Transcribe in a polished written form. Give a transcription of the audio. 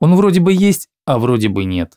Он вроде бы есть, а вроде бы нет.